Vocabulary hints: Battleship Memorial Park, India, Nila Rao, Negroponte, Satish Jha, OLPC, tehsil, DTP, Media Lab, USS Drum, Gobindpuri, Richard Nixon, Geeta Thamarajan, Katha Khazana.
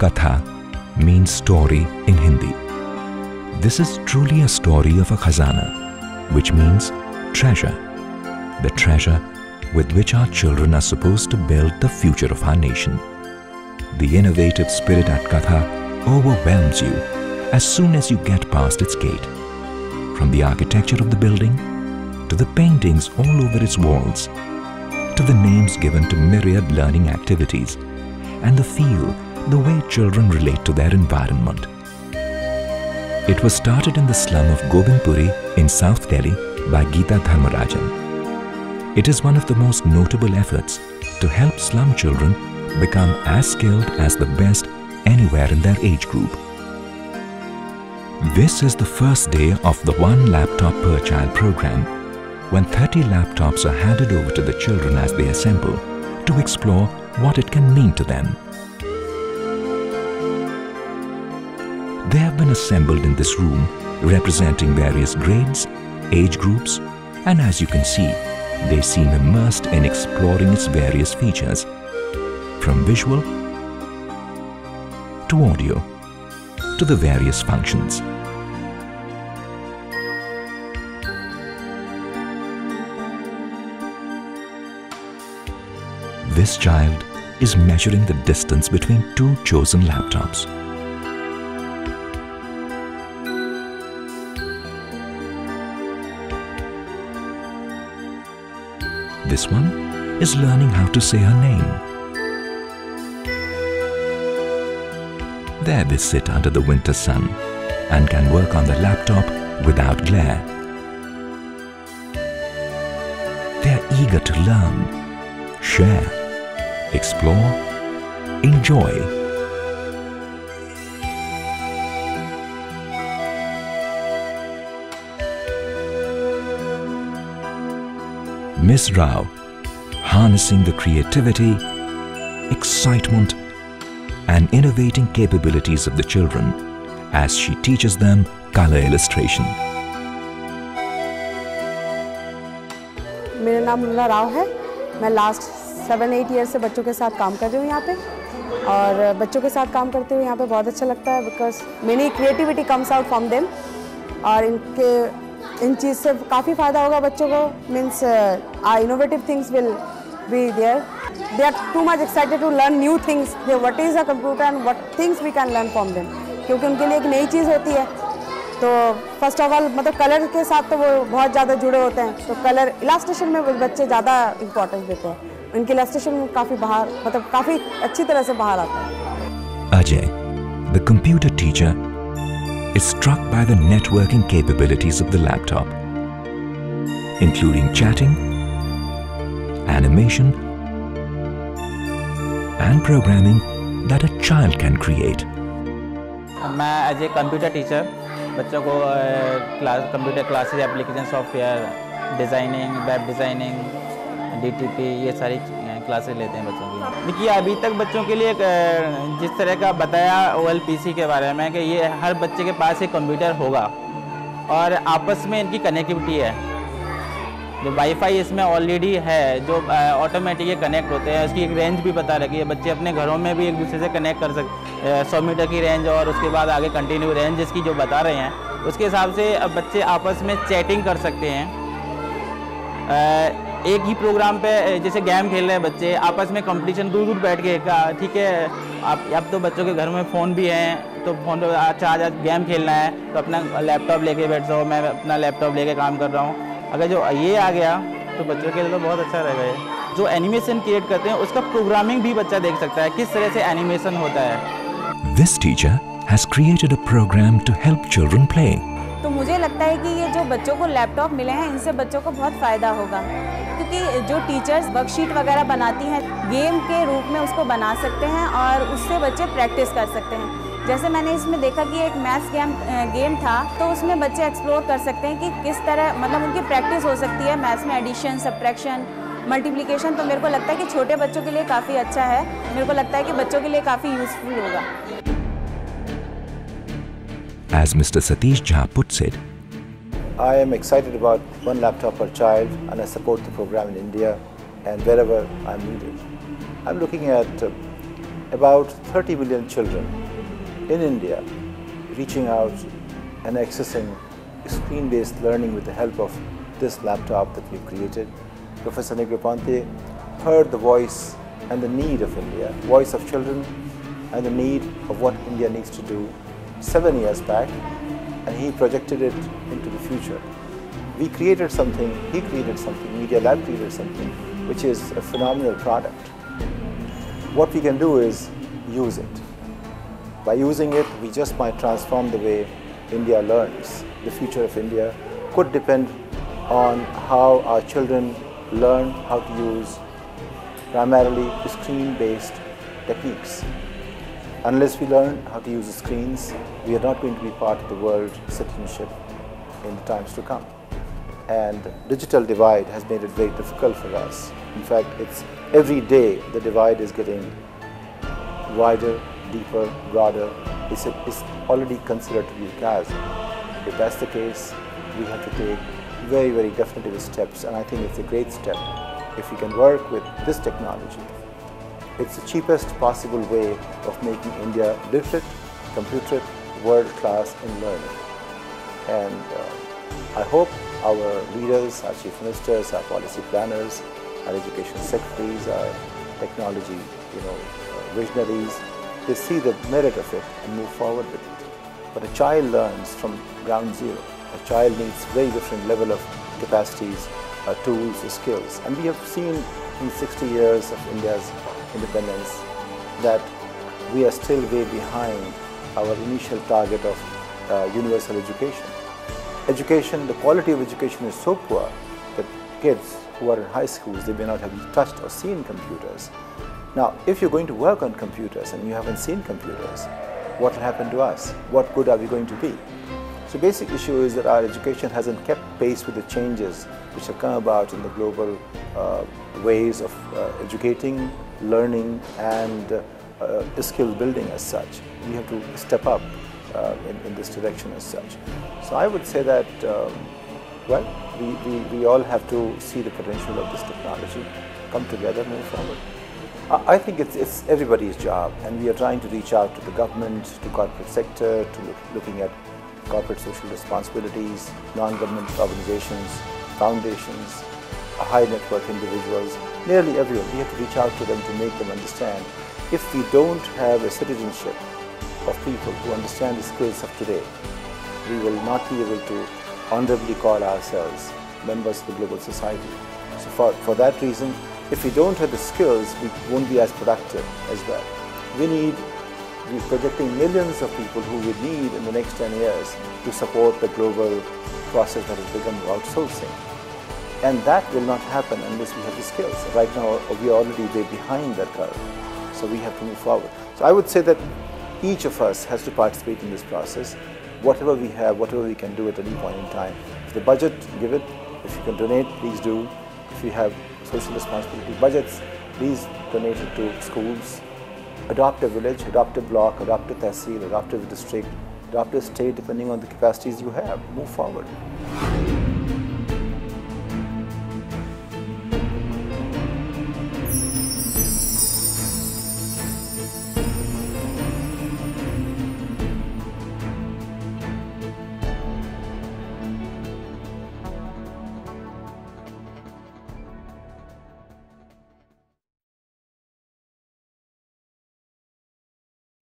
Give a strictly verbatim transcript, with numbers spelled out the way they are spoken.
Katha means story in Hindi. This is truly a story of a khazana, which means treasure. The treasure with which our children are supposed to build the future of our nation. The innovative spirit at Katha overwhelms you as soon as you get past its gate. From the architecture of the building, to the paintings all over its walls, to the names given to myriad learning activities, and the feel, the way children relate to their environment. It was started in the slum of Gobindpuri in South Delhi by Geeta Thamarajan. It is one of the most notable efforts to help slum children become as skilled as the best anywhere in their age group. This is the first day of the one laptop per child program, when thirty laptops are handed over to the children as they assemble to explore what it can mean to them. They have been assembled in this room representing various grades, age groups, and as you can see, they seem immersed in exploring its various features, from visual to audio to the various functions. This child is measuring the distance between two chosen laptops. This one is learning how to say her name. There they sit under the winter sun and can work on the laptop without glare. They are eager to learn, share, explore, enjoy. Miss Rao, harnessing the creativity, excitement, and innovating capabilities of the children as she teaches them color illustration. My name is Nila Rao. I am last seven eight year से बच्चों के साथ काम कर रही हूँ यहाँ पे, और बच्चों के साथ काम करते हुए यहाँ पे बहुत अच्छा लगता है, because many creativity comes out from them, और इनके इन चीज़ से काफ़ी फ़ायदा होगा बच्चों को. Means are innovative things will be there. They are too much excited to learn new things. They what is a computer and what things we can learn from them, क्योंकि उनके लिए एक नई चीज़ होती है. तो फर्स्ट ऑफ ऑल मतलब कलर के साथ तो वो बहुत ज़्यादा जुड़े होते हैं, तो कलर इलास्ट्रेशन में बच्चे ज़्यादा इम्पोर्टेंस देते हैं. Ajay, the computer teacher, is struck by the networking capabilities of the laptop, including chatting, animation, and programming that a child can create. I am a computer teacher. बच्चों को computer classes, application software, designing, web designing, D T P, ये सारी classes लेते हैं बच्चों की. देखिए अभी तक बच्चों के लिए जिस तरह का बताया ओ एल पी सी के बारे में, कि ये हर बच्चे के पास एक कंप्यूटर होगा, और आपस में इनकी कनेक्टिविटी है. जो वाईफाई इसमें ऑलरेडी है, जो ऑटोमेटिकली कनेक्ट होते हैं, उसकी एक रेंज भी पता रखी है. बच्चे अपने घरों में भी एक दूसरे से कनेक्ट कर सकते हैं, सौ मीटर की रेंज, और उसके बाद आगे कंटिन्यू रेंज जिसकी जो बता रहे हैं उसके हिसाब से बच्चे आपस में चैटिंग कर सकते हैं. एक ही प्रोग्राम पे जैसे गेम खेल रहे हैं बच्चे, आपस में कंपटीशन दूर दूर बैठ के. ठीक है, आप अब तो बच्चों के घर में फ़ोन भी हैं, तो फ़ोन पे अच्छा आज आज गेम खेलना है तो अपना लैपटॉप लेके बैठ जाओ. मैं अपना लैपटॉप लेके काम कर रहा हूँ. अगर जो ये आ गया तो बच्चों के लिए तो बहुत अच्छा रहेगा. ये जो एनिमेशन क्रिएट करते हैं उसका प्रोग्रामिंग भी बच्चा देख सकता है, किस तरह से एनिमेशन होता है. This teacher has created a program to help children play. तो मुझे लगता है कि ये जो बच्चों को लैपटॉप मिले हैं, इनसे बच्चों को बहुत फ़ायदा होगा, क्योंकि जो टीचर्स वर्कशीट वगैरह बनाती हैं गेम के रूप में, उसको बना सकते हैं और उससे बच्चे प्रैक्टिस कर सकते हैं. जैसे मैंने इसमें देखा कि एक मैथ्स गेम गेम था, तो उसमें बच्चे एक्सप्लोर कर सकते हैं कि किस तरह मतलब उनकी प्रैक्टिस हो सकती है मैथ्स में, एडिशन, सब्ट्रैक्शन, मल्टीप्लिकेशन. तो मेरे को लगता है कि छोटे बच्चों के लिए काफ़ी अच्छा है. मेरे को लगता है कि बच्चों के लिए काफ़ी यूजफुल होगा. As Mister Satish Jha puts it, I am excited about one laptop per child, and I support the program in India and wherever I'm needed. I'm looking at uh, about thirty million children in India reaching out and accessing screen-based learning with the help of this laptop that we've created. Professor Negroponte heard the voice and the need of India, voice of children and the need of what India needs to do seven years back, and he projected it into the future. We created something, he created something, Media Lab created something, which is a phenomenal product. What we can do is use it. By using it, we just might transform the way India learns. The future of India could depend on how our children learn how to use primarily screen-based techniques. Unless we learn how to use screens, we are not going to be part of the world citizenship in the times to come. And digital divide has made it very difficult for us. In fact, it's every day the divide is getting wider, deeper, broader. It's, a, it's already considered to be a chasm. If that's the case, we have to take very, very definitive steps, and I think it's a great step if we can work with this technology. It's the cheapest possible way of making India literate, computerate, world-class in learning. And uh, I hope our leaders, our chief ministers, our policy planners, our education secretaries, our technology, you know, visionaries, they see the merit of it and move forward with it. But a child learns from ground zero. A child needs very different level of capacities, uh, tools, skills. And we have seen in sixty years of India's independence that we are still way behind our initial target of uh, universal education. Education, the quality of education is so poor that kids who are in high schools, they may not have touched or seen computers. Now, if you're going to work on computers and you haven't seen computers, what will happen to us? What good are we going to be? So basic issue is that our education hasn't kept pace with the changes which have come about in the global uh, ways of uh, educating, learning and uh, uh, skill building as such. We have to step up uh, in, in this direction as such. So I would say that, um, well, we, we, we all have to see the potential of this technology, come together, move forward. I think it's, it's everybody's job, and we are trying to reach out to the government, to corporate sector, to look, looking at corporate social responsibilities, non-government organizations, foundations, high net worth individuals, nearly everyone. We have to reach out to them to make them understand. If we don't have a citizenship of people who understand the skills of today, we will not be able to honorably call ourselves members of the global society. So for, for that reason, if we don't have the skills, we won't be as productive as well. We need We're projecting millions of people who we need in the next ten years to support the global process that has become outsourcing. And that will not happen unless we have the skills. Right now, we are already way behind that curve, so we have to move forward. So I would say that each of us has to participate in this process. Whatever we have, whatever we can do at any point in time. If the budget, give it. If you can donate, please do. If you have social responsibility budgets, please donate it to schools. Adopt a village, adopt a block, adopt a tehsil, adopt a district, adopt a state, depending on the capacities you have. Move forward.